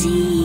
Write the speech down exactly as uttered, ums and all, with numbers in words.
Z.